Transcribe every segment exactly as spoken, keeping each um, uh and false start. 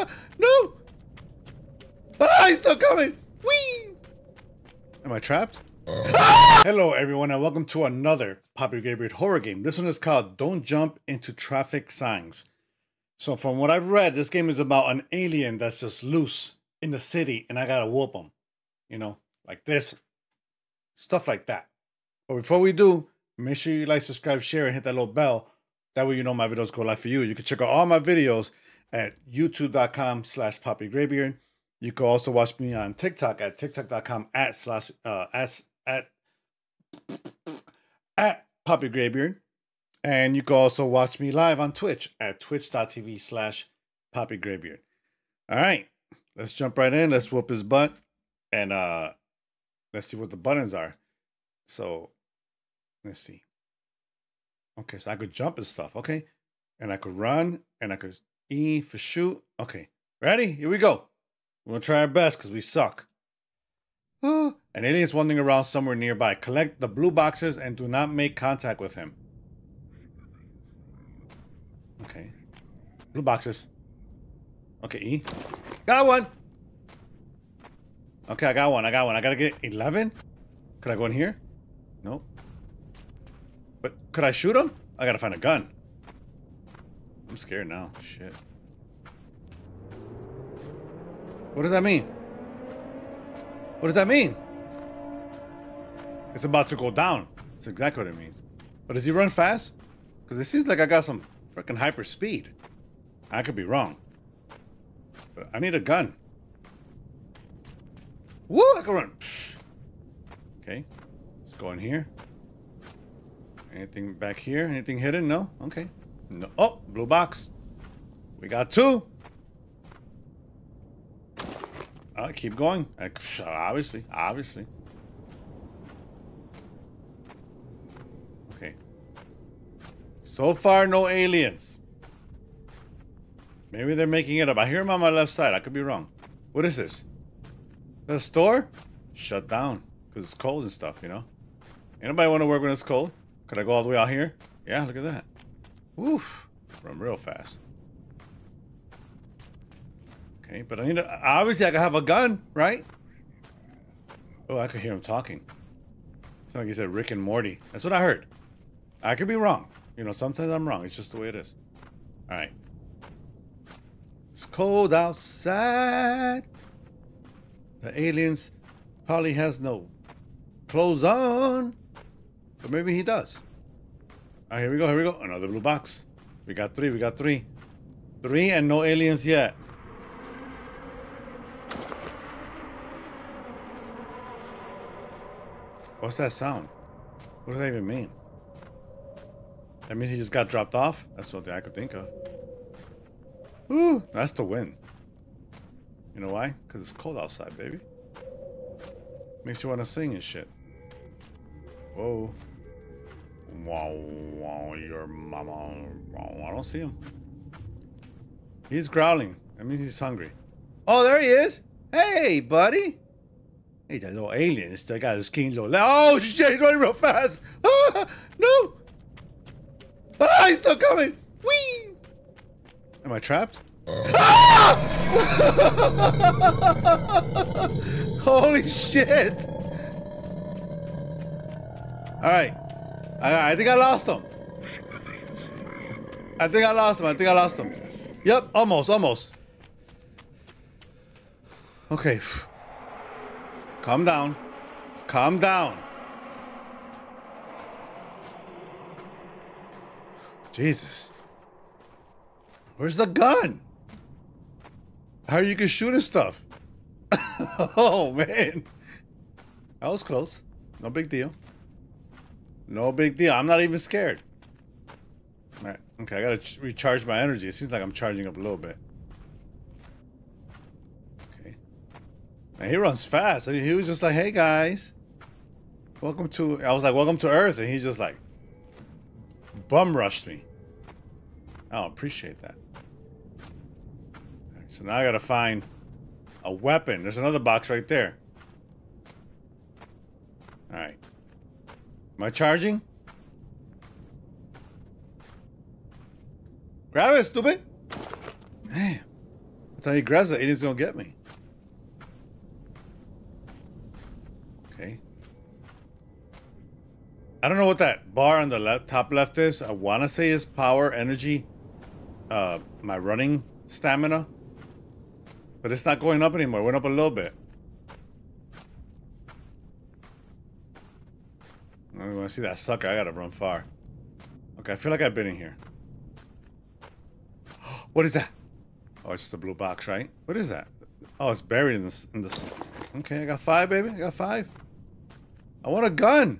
ah, no! Ah, he's still coming! Whee! Am I trapped? Uh. Ah! Hello everyone and welcome to another Papi Graybeard horror game. This one is called Don't Jump Into Traffic Signs. So from what I've read, this game is about an alien that's just loose in the city and I gotta whoop him. You know, like this. Stuff like that. But before we do, make sure you like, subscribe, share, and hit that little bell. That way you know my videos go live for you. You can check out all my videos at youtube.com slash Papi Graybeard. You can also watch me on TikTok at tiktok.com at slash uh at at at Papi Graybeard. And you can also watch me live on Twitch at twitch.tv slash Papi Graybeard. Alright, let's jump right in. Let's whoop his butt. And uh let's see what the buttons are. So let's see. Okay, so I could jump and stuff, okay? And I could run, and I could E for shoot. Okay, ready? Here we go. We're gonna try our best, because we suck. An alien's wandering around somewhere nearby. Collect the blue boxes and do not make contact with him. Okay. Blue boxes. Okay, E. Got one! Okay, I got one, I got one. I gotta get eleven? Could I go in here? Nope. But could I shoot him? I gotta find a gun. I'm scared now. Shit. What does that mean? What does that mean? It's about to go down. That's exactly what it means. But does he run fast? Because it seems like I got some freaking hyper speed. I could be wrong. But I need a gun. Woo! I can run. Okay. Let's go in here. Anything back here? Anything hidden? No? Okay. No. Oh, blue box. We got two. I keep going. I, obviously. Obviously. Okay. So far, no aliens. Maybe they're making it up. I hear them on my left side. I could be wrong. What is this? The store? Shut down. Because it's cold and stuff, you know? Anybody want to work when it's cold? Could I go all the way out here? Yeah, look at that. Woof. Run real fast. Okay, but I need to... Obviously, I can have a gun, right? Oh, I could hear him talking. It's like he said Rick and Morty. That's what I heard. I could be wrong. You know, sometimes I'm wrong. It's just the way it is. All right. It's cold outside. The aliens probably has no clothes on. But maybe he does. All right, here we go, here we go. Another blue box. We got three, we got three. Three and no aliens yet. What's that sound? What does that even mean? That means he just got dropped off? That's something I could think of. Ooh, that's the wind. You know why? Because it's cold outside, baby. Makes you want to sing and shit. Whoa. Wow, wow, your mama. Wow, I don't see him. He's growling. That means he's hungry. Oh, there he is. Hey, buddy. Hey, that little alien. This guy is king little. Oh, shit. He's running real fast. Ah, no. Ah, he's still coming. Whee. Am I trapped? Uh. Ah! Holy shit. All right. I, I think I lost him. I think I lost him. I think I lost him. Yep, almost, almost. Okay. Calm down. Calm down. Jesus. Where's the gun? How you can shoot and stuff? Oh, man. That was close. No big deal. No big deal. I'm not even scared. All right. Okay, I gotta recharge my energy. It seems like I'm charging up a little bit. Okay. Man, he runs fast. I mean, he was just like, hey, guys. Welcome to... I was like, welcome to Earth. And he just like... Bum rushed me. I don't appreciate that. All right, so now I gotta find a weapon. There's another box right there. All right. Am I charging? Grab it, stupid! Man, By the time he grabs that, Aiden's gonna get me. Okay. I don't know what that bar on the left, top left is. I want to say is power, energy, uh, my running stamina. But it's not going up anymore. It went up a little bit. I want to see that sucker. I gotta run far. Okay, I feel like I've been in here. What is that? Oh, it's just a blue box, right? What is that? Oh, it's buried in this. In this. Okay, I got five, baby. I got five. I want a gun.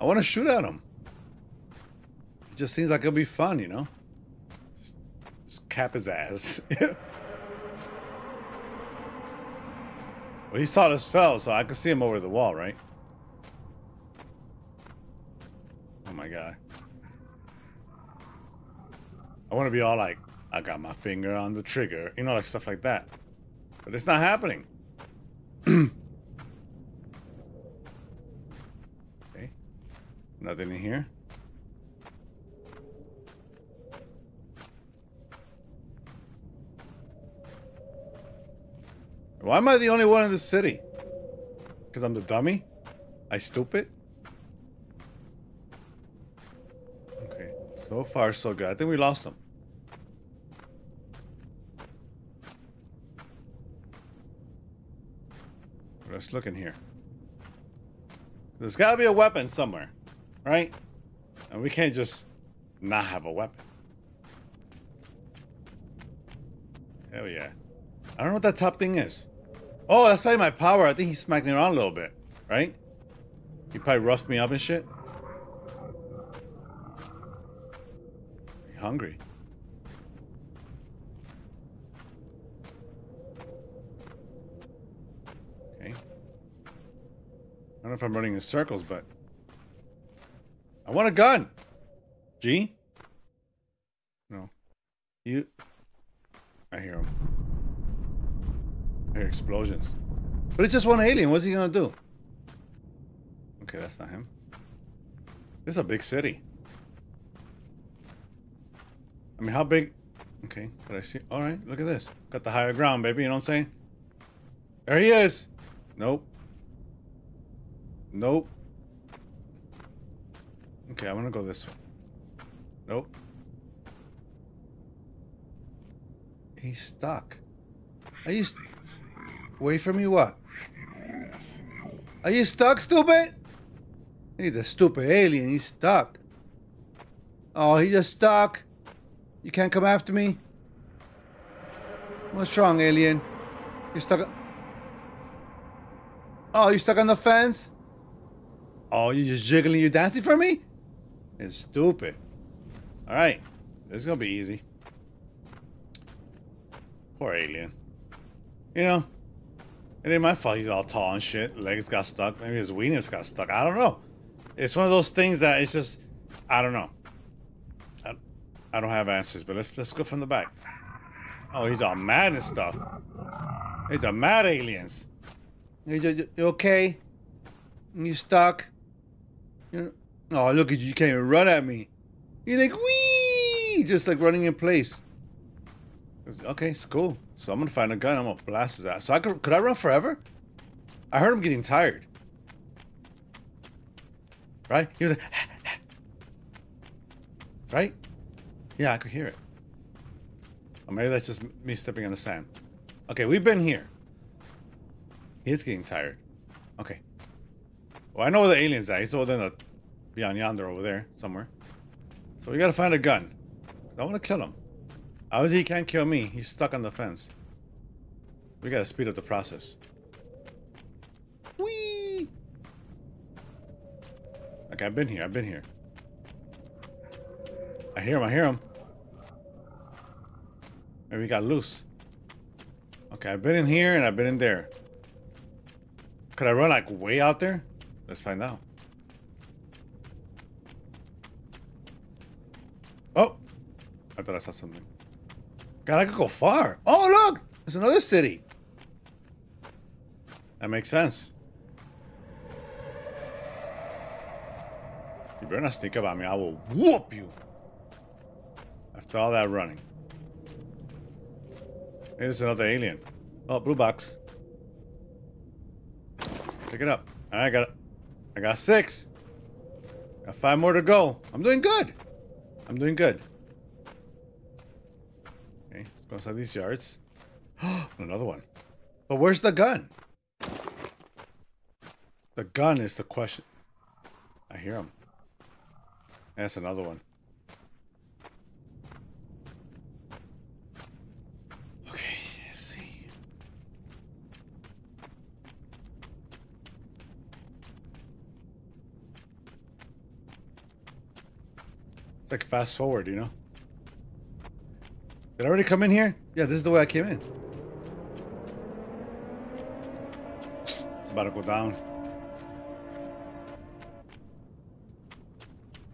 I want to shoot at him. It just seems like it'll be fun, you know? Just, just cap his ass. Well, he saw this fell, so I could see him over the wall, right? Oh, my God. I want to be all like, I got my finger on the trigger. You know, like stuff like that. But it's not happening. Nothing in here. Why am I the only one in this city? Because I'm the dummy? I stupid? Okay. So far, so good. I think we lost him. Let's look in here. There's got to be a weapon somewhere. Right? And we can't just not have a weapon. Hell yeah. I don't know what that top thing is. Oh, that's probably my power. I think he smacked me around a little bit. Right? He probably roughed me up and shit. I'm hungry. Okay. I don't know if I'm running in circles, but... I want a gun. G? No. You? I hear him. I hear explosions. But it's just one alien. What's he gonna do? Okay, that's not him. This is a big city. I mean, how big? Okay, did I see? All right, look at this. Got the higher ground, baby. You know what I'm saying? There he is. Nope. Nope. Okay, I'm gonna go this way. Nope. He's stuck. Are you st wait for me? What? Are you stuck, stupid? Hey, the stupid alien. He's stuck. Oh, he just stuck. You can't come after me. What's wrong, alien? You're stuck. Oh, you stuck on the fence. Oh, you just jiggling? You dancing for me? It's stupid. All right, this is gonna be easy. Poor alien. You know, it ain't my fault. He's all tall and shit. Legs got stuck. Maybe his weenus got stuck. I don't know. It's one of those things that it's just, I don't know. I, I don't have answers. But let's let's go from the back. Oh, he's all mad and stuff. He's the mad aliens. You, you, you okay? You stuck? You're... Oh, look at you. You can't even run at me. You're like, wee, just like running in place. Okay, it's cool. So I'm going to find a gun. I'm going to blast his ass. So I could, could I run forever? I heard him getting tired. Right? He was like, right? Yeah, I could hear it. Or maybe that's just me stepping on the sand. Okay, we've been here. He's getting tired. Okay. Well, I know where the alien's at. He's over there. Beyond yonder over there somewhere. So we gotta find a gun. I wanna kill him. Obviously he can't kill me. He's stuck on the fence. We gotta speed up the process. Whee! Okay, I've been here. I've been here. I hear him. I hear him. Maybe he got loose. Okay, I've been in here and I've been in there. Could I run like way out there? Let's find out. Oh, I thought I saw something. God, I could go far. Oh, look, there's another city. That makes sense. You better not sneak up on me. I will whoop you. After all that running. There's another alien. Oh, blue box. Pick it up. I got, I got six. Got five more to go. I'm doing good. I'm doing good. Okay, let's go inside these yards. Another one. But where's the gun? The gun is the question. I hear him. That's another one. Okay, let's see. It's like fast forward, you know? Did I already come in here? Yeah, this is the way I came in. It's about to go down.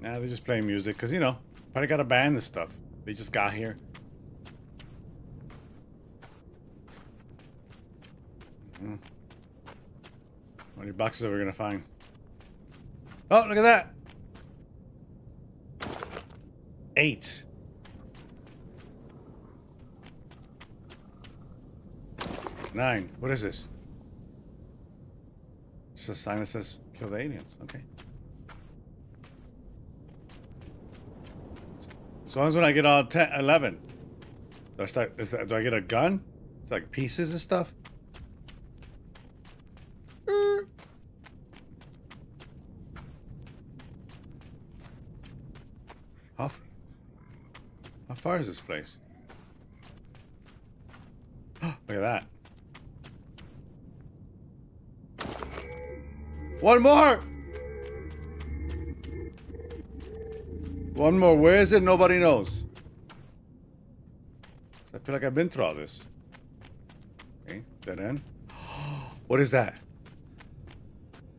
Nah, they're just playing music, because, you know, probably got a band and stuff. They just got here. Mm-hmm. How many boxes are we going to find? Oh, look at that! Eight. Nine. What is this? Just a sign that says, kill the aliens. Okay. So long as when I get all ten, eleven, do I start? Is that, do I get a gun? It's like pieces and stuff. Er. How, how far is this place? Look at that! One more. One more. Where is it? Nobody knows. I feel like I've been through all this. Okay, dead end. What is that?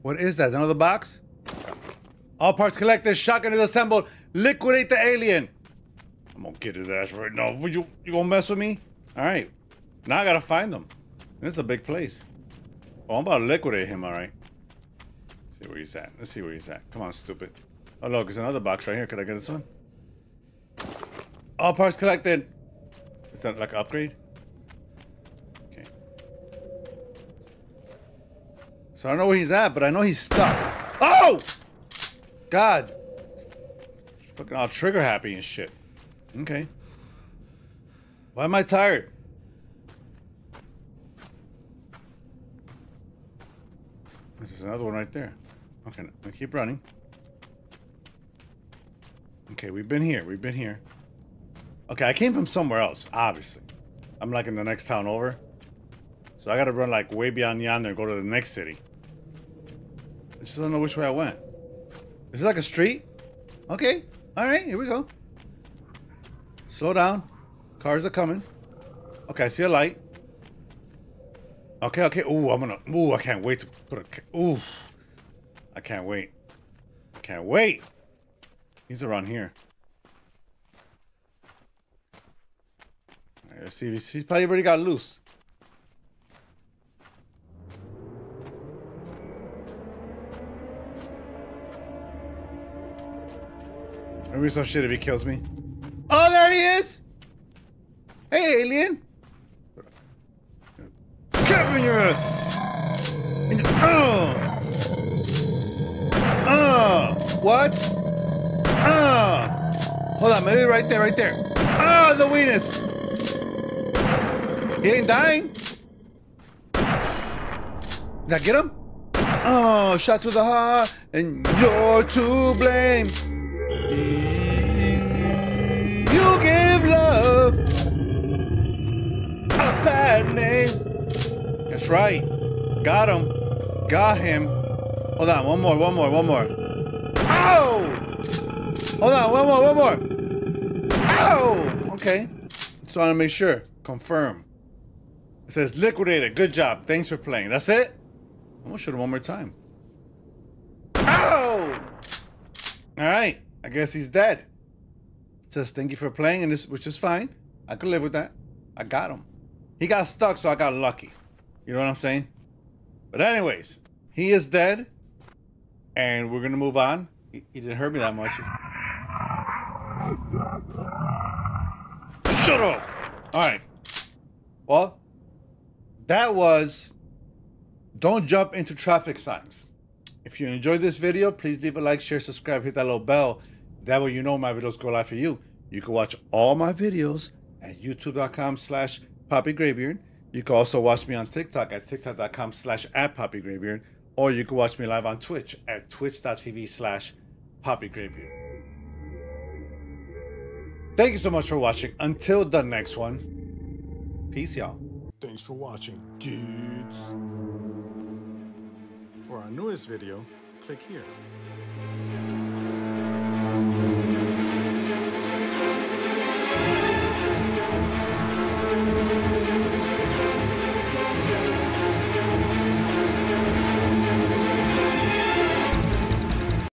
What is that? Another box? All parts collected. Shotgun is assembled. Liquidate the alien. I'm gonna get his ass right now. You, you gonna mess with me? All right. Now I gotta find them. This is a big place. Oh, I'm about to liquidate him. All right. Let's see where he's at. Let's see where he's at. Come on, stupid. Oh, look, there's another box right here. Could I get this one? All parts collected. Is that like an upgrade? Okay. So I don't know where he's at, but I know he's stuck. Oh! God. Fucking all trigger happy and shit. Okay. Why am I tired? There's another one right there. Okay, now keep running. Okay, we've been here. We've been here. Okay, I came from somewhere else, obviously. I'm like in the next town over. So I gotta run like way beyond yonder and go to the next city. I just don't know which way I went. Is it like a street? Okay. Alright, here we go. Slow down. Cars are coming. Okay, I see a light. Okay, okay. Ooh, I'm gonna... Ooh, I can't wait to put a... Ooh. I can't wait. I can't wait. He's around here. Let's see, he's probably already got loose. Maybe some shit if he kills me. Oh, there he is! Hey, alien! Get up in your ass! Oh! Oh! What? Ah! Hold on, maybe right there, right there. Ah, the weenus! He ain't dying. Did I get him? Oh, shot to the heart, and you're to blame. You give love a bad name. That's right. Got him. Got him. Hold on, one more, one more, one more. Hold on, one more, one more. Ow! Okay. Just want to make sure. Confirm. It says liquidated. Good job. Thanks for playing. That's it? I'm going to shoot him one more time. Ow! Alright. I guess he's dead. It says thank you for playing, and this, which is fine. I could live with that. I got him. He got stuck, so I got lucky. You know what I'm saying? But anyways, he is dead. And we're going to move on. He, he didn't hurt me that much. Shut up! Alright. Well, that was Don't Jump into Traffic Signs. If you enjoyed this video, please leave a like, share, subscribe, hit that little bell. That way you know my videos go live for you. You can watch all my videos at youtube.com slash Papi Graybeard. You can also watch me on TikTok at tiktok.com slash at Papi Graybeard. Or you can watch me live on Twitch at twitch.tv slash Papi Graybeard. Thank you so much for watching. Until the next one, peace, y'all. Thanks for watching, dudes. For our newest video, click here.